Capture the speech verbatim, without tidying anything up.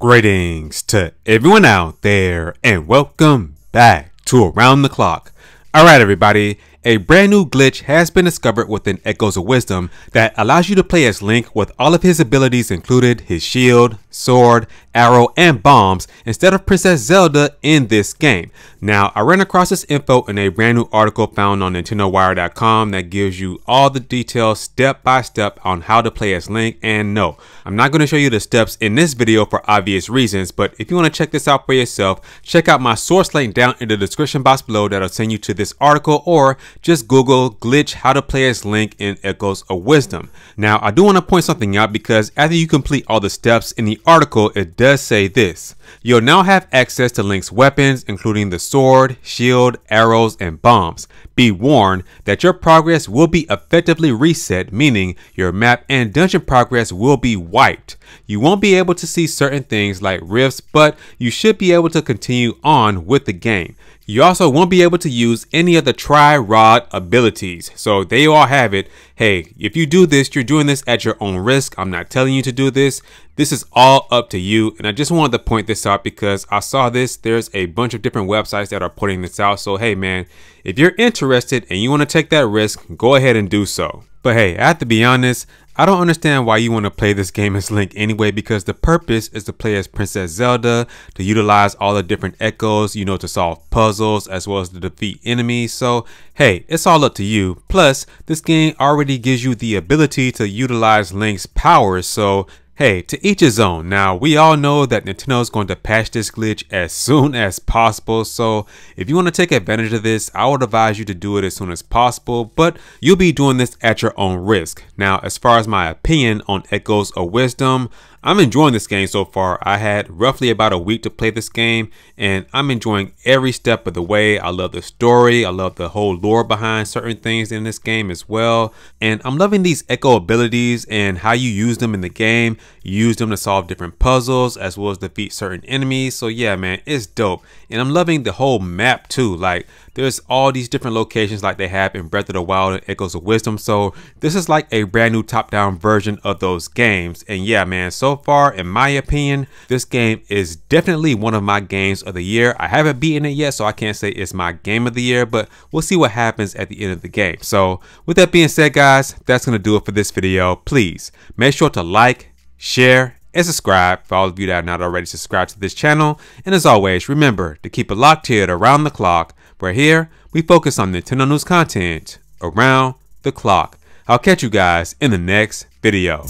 Greetings to everyone out there and welcome back to Around the Clock. Alright everybody, a brand new glitch has been discovered within Echoes of Wisdom that allows you to play as Link with all of his abilities included his shield, sword, arrow, and bombs instead of Princess Zelda in this game. Now, I ran across this info in a brand new article found on Nintendo Wire dot com that gives you all the details step by step on how to play as Link, and no, I'm not going to show you the steps in this video for obvious reasons, but if you want to check this out for yourself, check out my source link down in the description box below that'll send you to this article, or just Google glitch how to play as Link in Echoes of Wisdom. Now, I do want to point something out because after you complete all the steps in the article, it does say this. You'll now have access to Link's weapons, including the sword, shield, arrows, and bombs. Be warned that your progress will be effectively reset, meaning your map and dungeon progress will be wiped. You won't be able to see certain things like rifts, but you should be able to continue on with the game. You also won't be able to use any of the Tri-Rod abilities, so they all have it. Hey, if you do this, you're doing this at your own risk. I'm not telling you to do this. This is all up to you, and I just wanted to point this out because I saw this. There's a bunch of different websites that are putting this out, so hey man, if you're interested and you want to take that risk, go ahead and do so. But hey, I have to be honest, I don't understand why you want to play this game as Link anyway, because the purpose is to play as Princess Zelda, to utilize all the different echoes, you know, to solve puzzles as well as to defeat enemies. So hey, it's all up to you. Plus, this game already gives you the ability to utilize Link's powers, so hey, to each his own. Now, we all know that Nintendo is going to patch this glitch as soon as possible, so if you want to take advantage of this, I would advise you to do it as soon as possible, but you'll be doing this at your own risk. Now, as far as my opinion on Echoes of Wisdom, I'm enjoying this game so far. I had roughly about a week to play this game, and I'm enjoying every step of the way. I love the story, I love the whole lore behind certain things in this game as well, and I'm loving these echo abilities and how you use them in the game. You use them to solve different puzzles as well as defeat certain enemies. So yeah man, it's dope, and I'm loving the whole map too. Like, there's all these different locations like they have in Breath of the Wild and Echoes of Wisdom, so this is like a brand new top-down version of those games. And yeah man, so far in my opinion, this game is definitely one of my games of the year. I haven't beaten it yet, so I can't say it's my game of the year, but we'll see what happens at the end of the game. So with that being said guys, that's gonna do it for this video. Please make sure to like, share, and subscribe for all of you that are not already subscribed to this channel. And as always, remember to keep it locked here at Around the Clock, where here we focus on Nintendo news content around the clock. I'll catch you guys in the next video.